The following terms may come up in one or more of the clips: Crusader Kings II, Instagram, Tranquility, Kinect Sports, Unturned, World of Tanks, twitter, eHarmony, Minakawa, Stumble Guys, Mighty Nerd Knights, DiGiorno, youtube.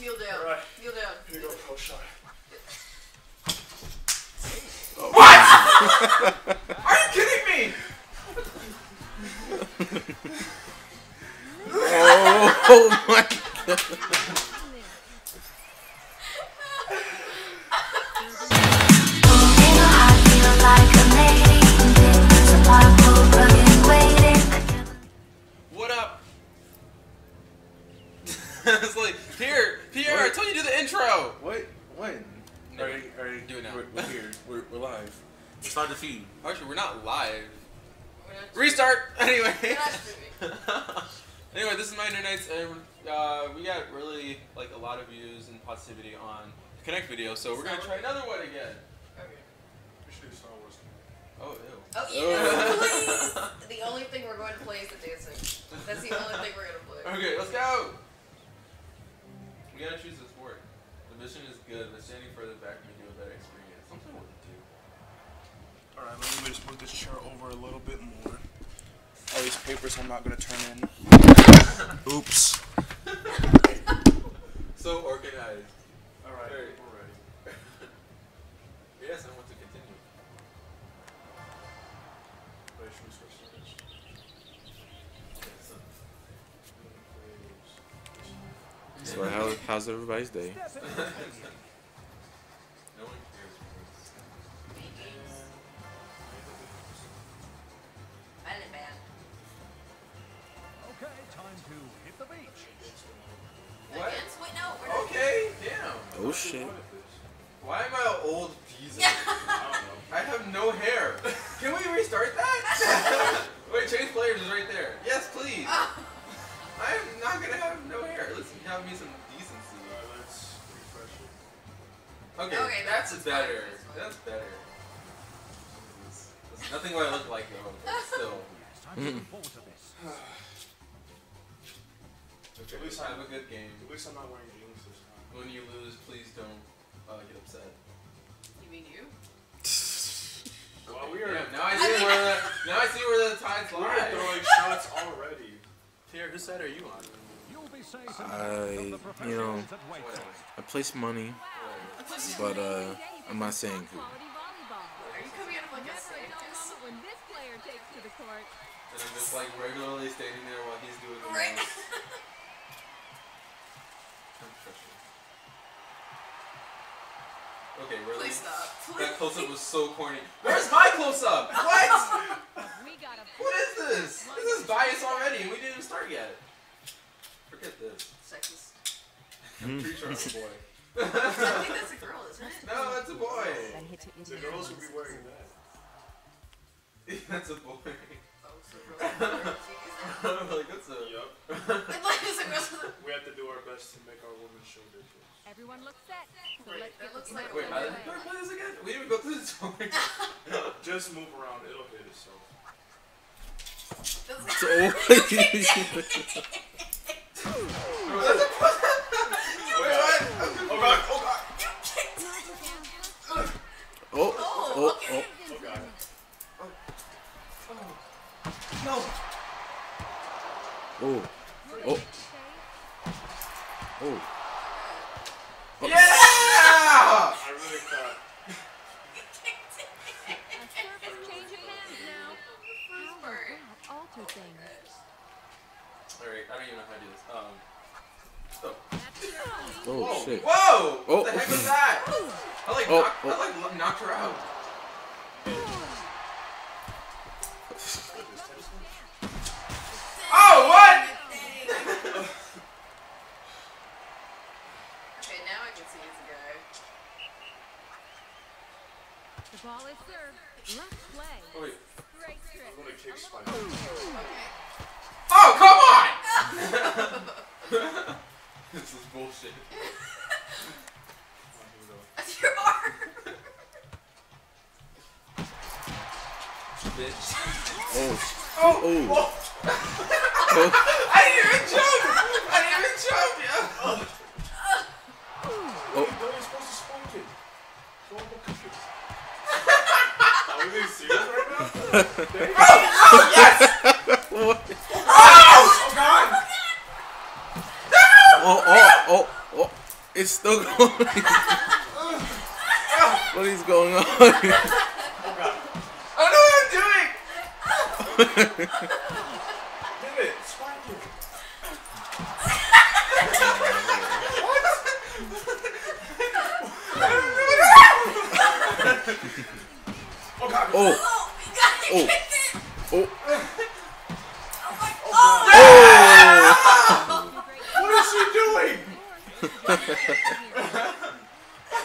Kneel down. All right. Kneel down. Here you go, coach. Sorry. What? Are you kidding me? Oh my God. What up? It's like, Pierre, I told you to do the intro. Wait, when? Already do it now. We're here. We're live. Start the feed. Actually, we're not live. Restart! Anyway. Anyway, this is Mighty Nerd Knights, and we got really like a lot of views and positivity on the Kinect video, so we're gonna try another one again. Okay. We should do Star Wars. Oh, ew. Oh, yeah. Oh. The only thing we're going to play is the dancing. That's the only thing we're gonna play. Okay, let's go. We gotta choose this word. The mission is good, but standing further back can do a better experience. Something we'll do. All right, let me just move this chair over a little bit more. All these papers I'm not gonna turn in. Oops. So organized. All right. Very. We're ready. Yes, I want to continue. Wait, should we switch stage? So how's everybody's day? No one cares. I did bad. Okay, time to hit the beach. What? Wait, no, we're not. Okay, damn. Oh shit. Why am I an old geezer? I don't know. I have no hair. Can we restart that? Wait, change players is right there. Yes, please. I'm not gonna have no hair. Let's have me some decency. Alright, let's refresh it. Okay, that's better. Fine. That's better. There's nothing what I look like though, but still. Okay, at least I have a good game. At least I'm not wearing jeans this time. When you lose, please don't get upset. You mean you? Well, we are. Yeah, now I see where the tides lie. We're throwing shots already. Here, whose side are you on? I place money, but I'm not saying who. Are you coming out of like a circus? When this player takes to the court, and I'm just like regularly standing there while he's doing the right. Okay, really? Please stop. That close-up was so corny. Where's my close-up? What? What is this? This is biased already, and we didn't even start yet. Forget this. Sexist. I'm pretty sure it's a boy. I think that's a girl, isn't it? No, that's a boy. The girls would be wearing that. That's a boy. I'm like, that's a... Yup. We have to do our best to make our women show their face. Everyone looks set. So it looks like wait, how did we play this again? We didn't even go through this one. Just move around. It'll hit itself. That's oh god! Oh god! Oh! Oh! Oh! Oh god! Oh! No! Oh! Oh! Oh! Yeah! I really thought. Alright, I don't even know how to do this. Oh. Whoa. Shit. Whoa! What the heck was that? I like knocked her out. Oh, what? The ball is served. Let's play. Oh, wait. I'm gonna kick Spider. Okay. Oh, come on! This is bullshit. That's your arm. Bitch. Oh. Oh. Oh. Oh. I didn't even jump! I didn't even jump! Yeah. Oh. You're supposed to spank it. Go on the cookies. Are we being serious right now? Oh, yes! What? Oh! Oh, God! No! Oh, oh, oh, oh. It's still going. What is going on? I know what I'm doing. Give it. Swipe it. What? Oh. Oh. Oh. Oh. What is she doing?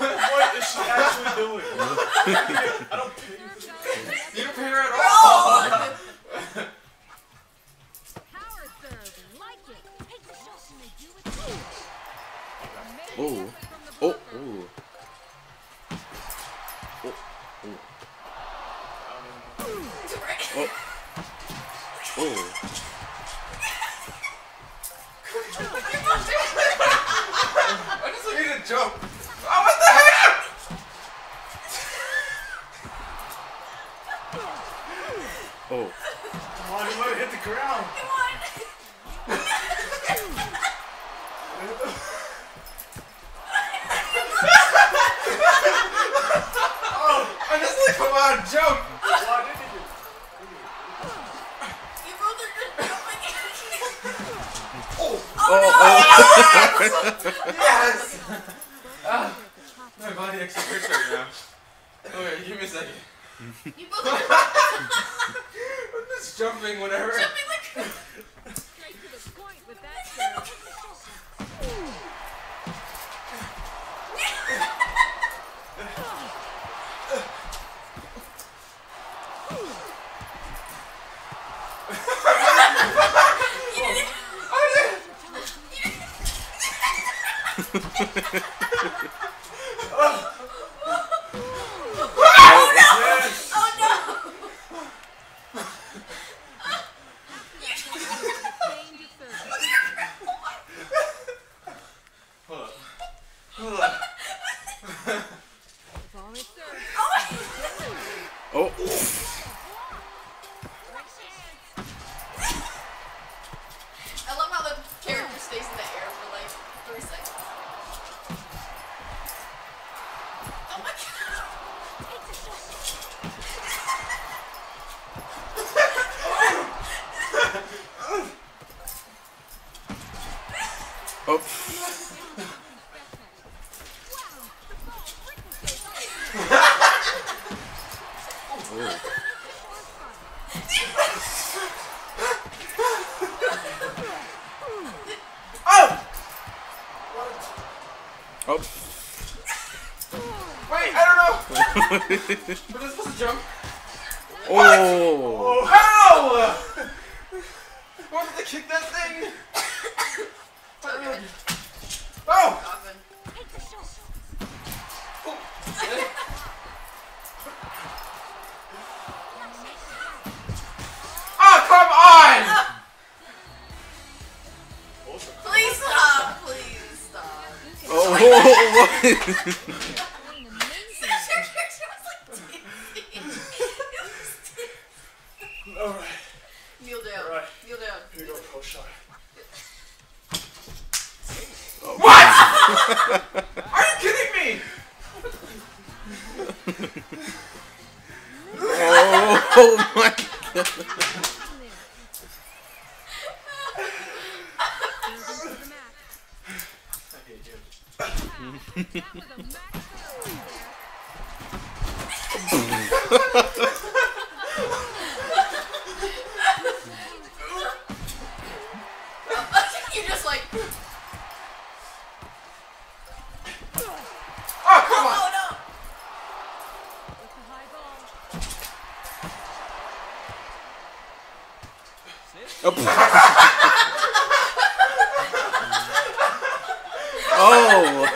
What is she actually doing? I don't pay. You don't pay her at all. Power serve, like it. Take the shot and they do it too. Oh. Oh. Oh. Oh. Oh. Oh. Oh. Jump. Oh, what the heck? Oh. Come on, you might hit the ground. Come on. Oh, I just like, come on, jump. Why did you? You both are just jumping. Oh. Oh, oh, no. Oh. Yes. My body actually hurts right now. Okay, give me a second. You both are I'm just jumping, whatever. Jumping like straight to the point with that girl. But it's supposed to jump. Oh! Ow! Why did they kick that thing? Okay. Oh! Oh. Oh, come on! Please stop! Please stop! Oh! What? Oh my god. You just like... Oh. Oh. Oh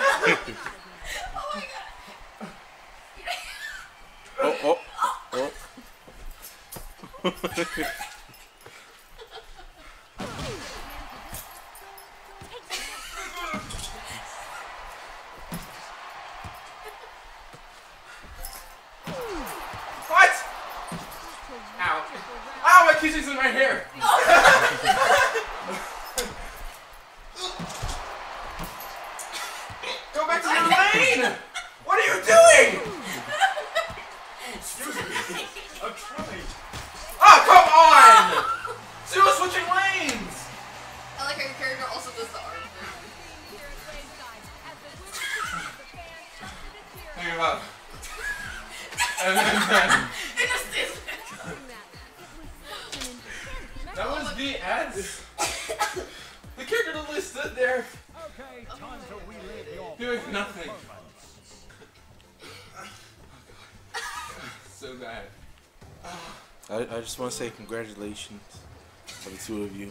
my god. Oh, oh, oh. What? Ow. Ow, my kitchen's in my hair. go back to your lane! What are you doing? Excuse me. I'm trying. Oh, come on! So you were switching lanes! I like how your character also does the art. Think about it. And then it just is. That was the ads. The character literally stood there. Okay, time to relive your doing nothing. So bad. I just want to say congratulations to the two of you.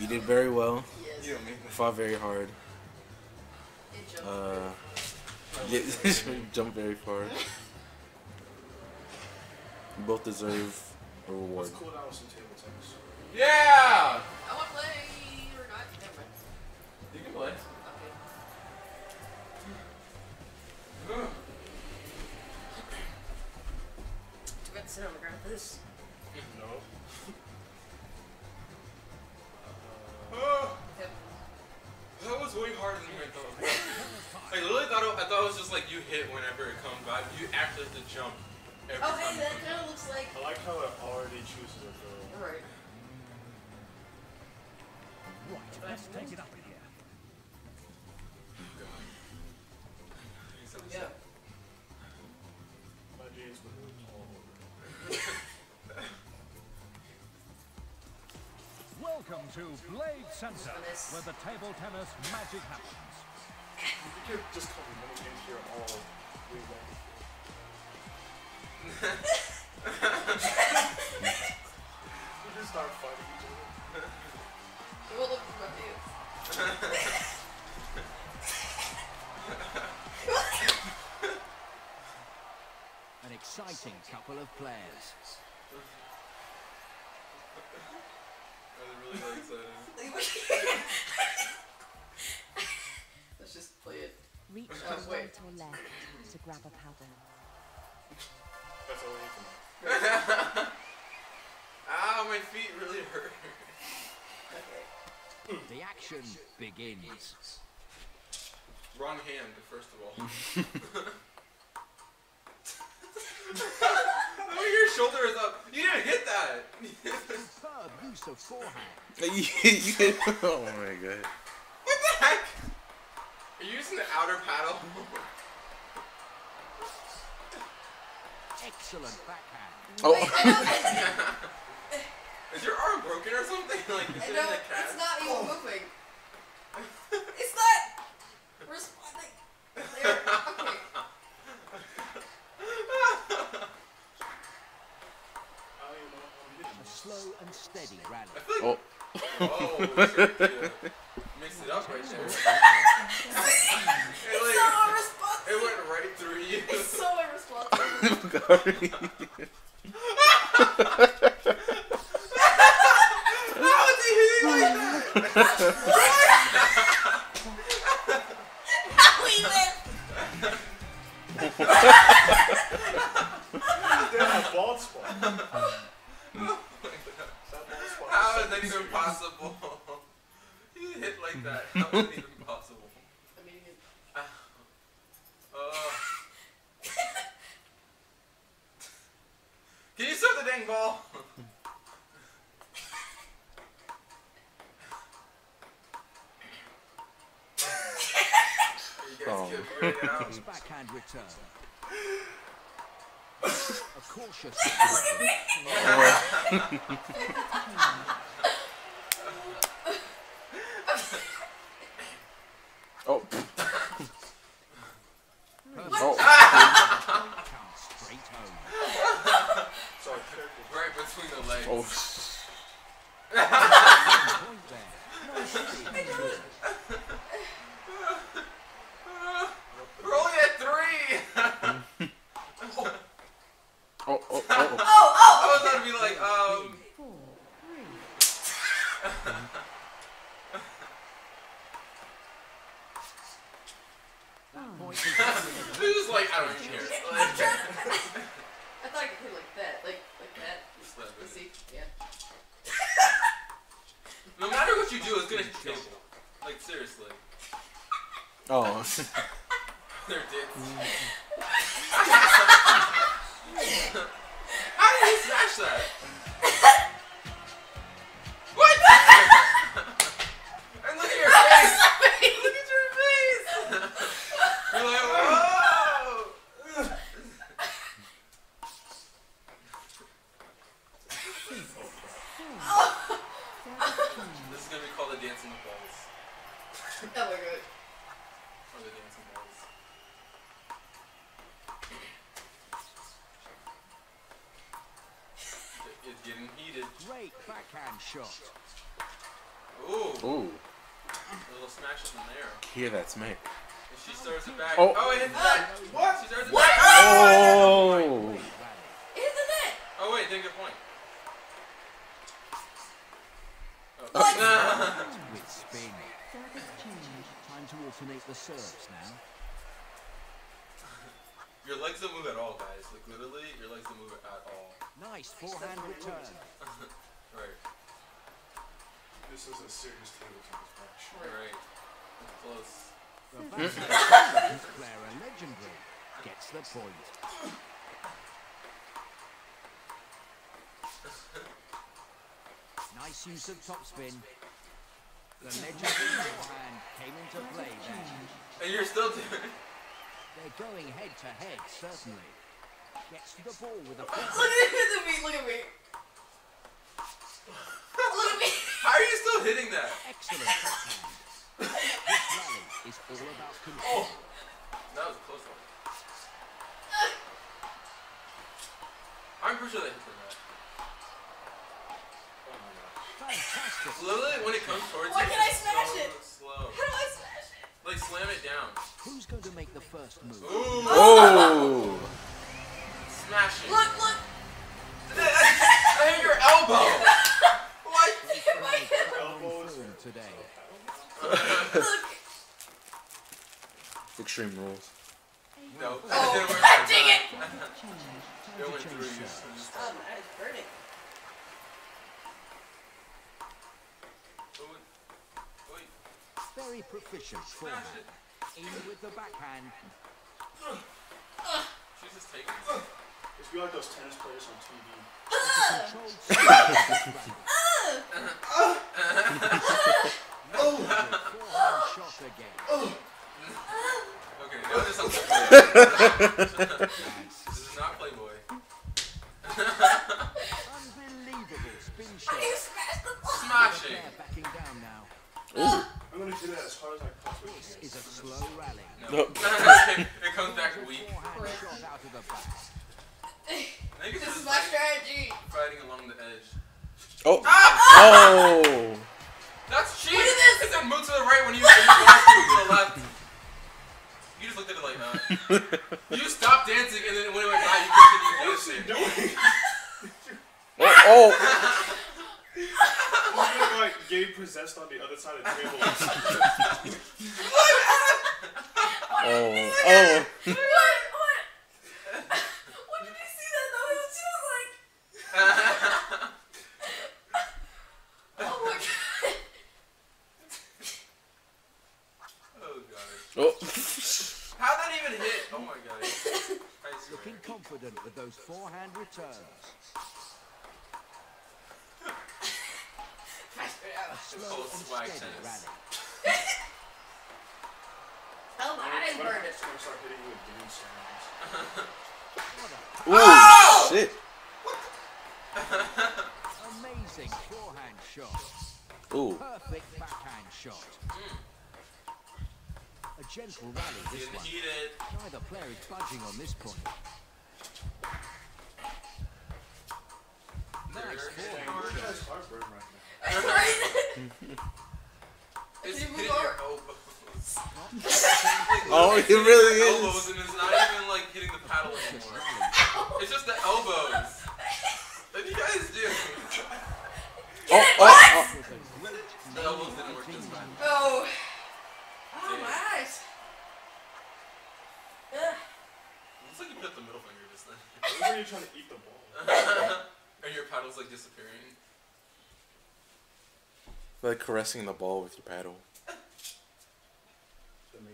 You did very well. Yes. You fought very hard. You jumped very far. You both deserve a reward. It's cool that was some table tennis. Yeah! I want to play or not. You can play. Okay. Too bad to sit on the ground with this. No. That was way harder than I thought. Like, literally I thought it was just like you hit whenever it comes by. You actually have to jump. Every okay, that kind of looks like. I like how it already chooses a girl. Right. Let's take it up in here. Oh god. Yeah. My jeans were all over. Welcome to Blade Center, where the table tennis magic happens. We could just call the mini games here all week long. We just start fighting each other. We will look for my views. An exciting couple of players. I was really excited. Let's just play it. Reach from right to left to grab a paddle. That's all we need to know. Ow, my feet really hurt. Okay. The action begins. Wrong hand, first of all. Oh, your shoulder is up. You didn't hit that. Superb use of forehand. Oh my god. What the heck? Are you using the outer paddle? Excellent backhand. Oh. Is your arm broken or something? Like, is I know, it it's not even moving. It's not responding. There. Okay. A slow and steady rally. Oh. Oh, sure, yeah. Mixed it up right there. It went right through you. It's so irresponsible. How is he hitting like that? How he lived. That's a bald spot. How is that even possible? He hit like that. How is it even possible? Can you serve the dang ball? You guys get right now. Backhand return. A cautious. Oh. Oh. Ah! Straight home. Sorry, right between the legs. Oh. We're only at 3. Oh. Oh, oh, oh. I was gonna be like, This is like, I don't care. Like, I thought I could hit like that. Just let me see. Yeah. No matter what you do, it's gonna kill. Like seriously. Oh. They're dicks. How did he smash that? What? And look at your face. Look at your face. You're like, whoa. This is going to be called a dance in the balls. That looked good. Or the dance in the balls. It's getting heated. Great backhand shot. Ooh. Ooh. A little smash in there. Hear that smack. And she serves it back. Oh, oh, it hit the net. What? She serves it back. Oh. It hit the net. Oh, wait. Didn't get a point. Oh. With spin. Time to alternate the serves now. Your legs don't move at all, guys. Like, literally, your legs don't move at all. Nice forehand return. Right. This is a serious table tennis match. Right. It's close. Clara legendary gets the point. Nice use of topspin. The legendary forehand came into play there. And you're still doing it. They're going head to head, certainly. Gets to the ball with a point. Look at me. Look at me. How are you still hitting that? Excellent. This rally is all about control. Oh, that was a close one. I'm pretty sure they hit the net. Oh my gosh. Fantastic. Literally, when it comes towards you, it's so slow. How do I smash it? Like, slam it down. Who's going to make the first move? Ooh. Oh! Smash it. Look, look! I hit your elbow! What? Hit my elbow. Today. Look! Extreme rules. No. Oh, dang it! It went through you. Oh, that is burning. Very proficient forehand. In with the backhand. She's just taking it. It's like those tennis players on TV. Okay, now there's something. This is not Playboy. Unbelievable spin shot. Smash it. Backing down now. I'm going to do that as hard as I possibly can. This is a slow rally. No. It comes back weak. This is my strategy. Fighting along the edge. Oh. Ah! Oh. That's cheating. Because it moved to the right when you moved to the left. You just looked at it like that. You stopped dancing and then when it went by, you continued dancing. What is she doing? Oh. Like gay possessed on the other side of the table. Oh. What? When did you see that though? She was like. Oh my god. Oh god. Oh. How'd that even hit? Oh my god. Looking confident with those forehand returns. Oh, swag tennis. Oh, I didn't burn it. Oh, shit. Amazing forehand shot. Ooh. Perfect backhand shot. A gentle rally this one. Neither player is budging on this point. Nice forehand shot. It's hitting your elbows. Oh, it really is. Elbows and it's not even like hitting the paddle anymore. It's just the elbows. What do you guys do? Oh. The elbows didn't work this time. Oh. Oh my eyes. Looks like you put the middle finger just then. Why are you trying to eat the ball? And your paddle's like disappearing. Like caressing the ball with your paddle.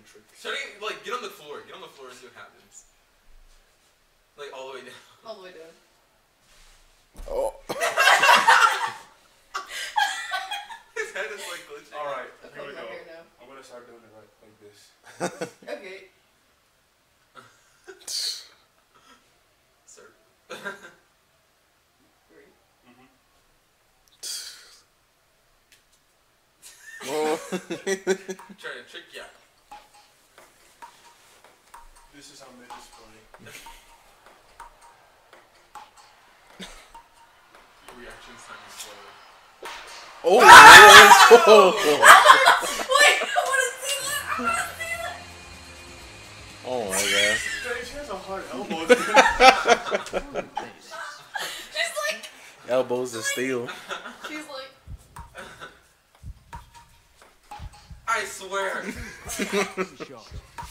trick. Starting, like, get on the floor. Get on the floor and see what happens. Like, all the way down. All the way down. Oh. His head is, like, glitching. Alright, okay, here we go. Here now. I'm gonna start doing it right, like this. Okay. Sir. Whoa. Trying to trick you out. This is how midget is funny. Your reaction time is slower. Oh! Wait, I wanna see that! I wanna see that! Oh my god. She has a hard elbow. She's like... Elbows of steel. She's like... I swear.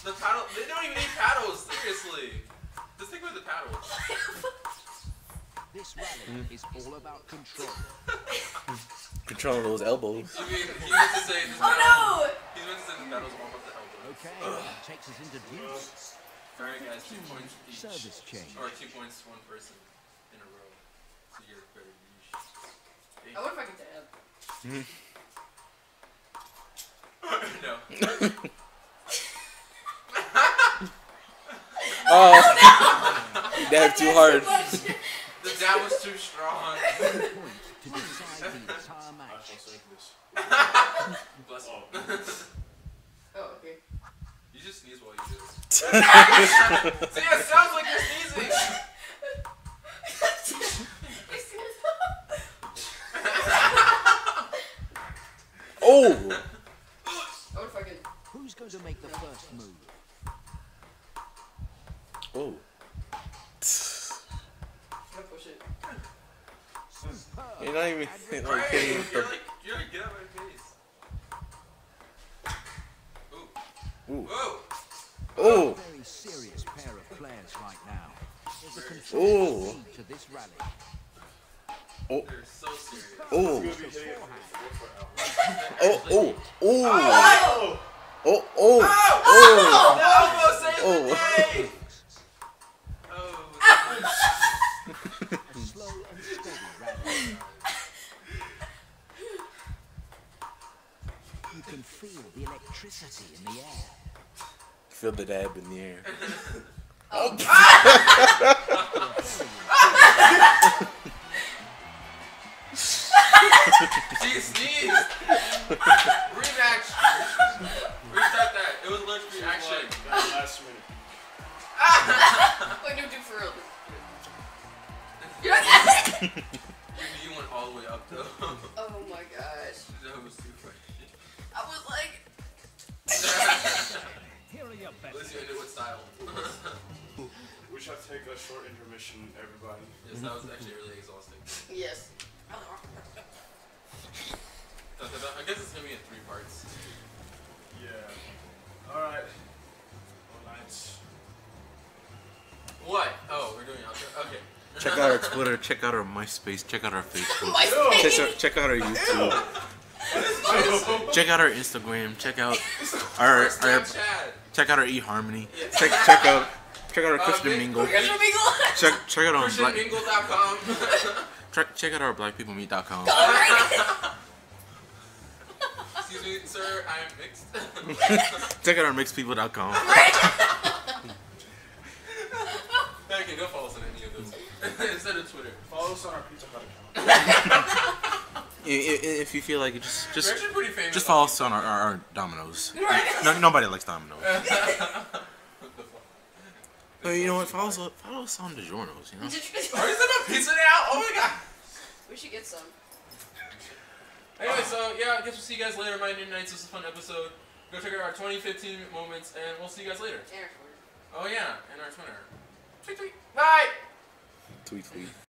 The paddle, they don't even need paddles, seriously. Just think about the paddles. This rally is all about control. Controlling those elbows. I mean, he meant to say this paddle. Oh no! He meant to say the paddles all about the elbows. Okay, that takes us into deuce. Alright guys, 2 points each. Service change. Or 2 points to one person in a row. So you're very niche. I wonder if I can say up. No. Oh no! You dabbed too hard. The dab was too strong. I shall save this. Bless you. Oh, okay. You just sneeze while you do it. See, it sounds like you're sneezing. Oh! Who's going to make the first move? Oh. Don't push it. You're not even hitting like hitting the... You're like, get out of my face. Ooh. Ooh. Whoa. Oh. A very serious pair of players right now. There's a control to this rally. Oh. They're so serious. Oh. Oh. Oh. Oh. Oh, oh, oh, oh, oh, no, save the day. Oh, a slow and steady rally. You can feel the electricity in the air. Feel the dab in the air. Oh, she sneezed. Rematch. Restart that. It was a large reaction. That last minute. Wait, no, do for real. You went all the way up, though. Oh my gosh. That was too funny. I was like... At least you ended with style. We shall take a short intermission, everybody. Yes, that was actually really exhausting. Yes. I guess it's going to be in 3 parts. Yeah. Alright. Well, nice. What? Oh, we're doing outro? Okay. Check out our Twitter, check out our MySpace, check out our Facebook. Check out our YouTube. Check out our Instagram, check out our check out our eHarmony. Yeah. Check out our Christian Mingle. Christian Mingle? Check out our ChristianMingle.com. Check out our blackpeoplemeet.com. Excuse me, sir, I am mixed. Check out our mixedpeople.com. Okay, don't follow us on any of those. Instead of Twitter, follow us on our Pizza Hut account. If you feel like it, just follow us on our Domino's. No, nobody likes Domino's. But you know what? Follow us on DiGiorno's, you know? Are you sending a pizza now? Oh my god! We should get some. Anyway, so yeah, I guess we'll see you guys later. Mighty Nerd Knights, this was a fun episode. Go check out our 2015 moments, and we'll see you guys later. And our Twitter. Oh yeah, and our Twitter. Tweet tweet. Bye! Tweet tweet.